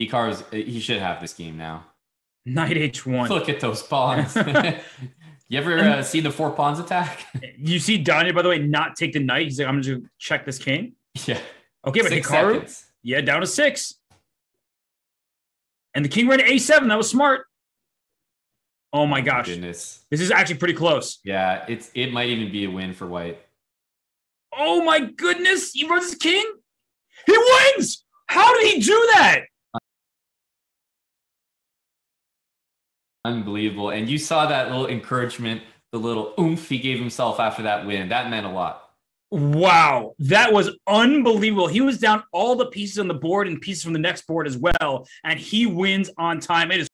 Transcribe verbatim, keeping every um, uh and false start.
Hikaru's, he should have this game now. Knight H one. Look at those pawns. You ever uh, see the four pawns attack? You see Danya, by the way, not take the knight. He's like, I'm just going to check this king. Yeah. Okay, but six Hikaru, seconds. Yeah, down to six. And the king ran to A seven. That was smart. Oh, my gosh. Goodness. This is actually pretty close. Yeah, it's it might even be a win for white. Oh, my goodness. He runs his king. He wins. How did he do that? Unbelievable. And you saw that little encouragement, the little oomph he gave himself after that win. That meant a lot. Wow. That was unbelievable. He was down all the pieces on the board and pieces from the next board as well. And he wins on time. It is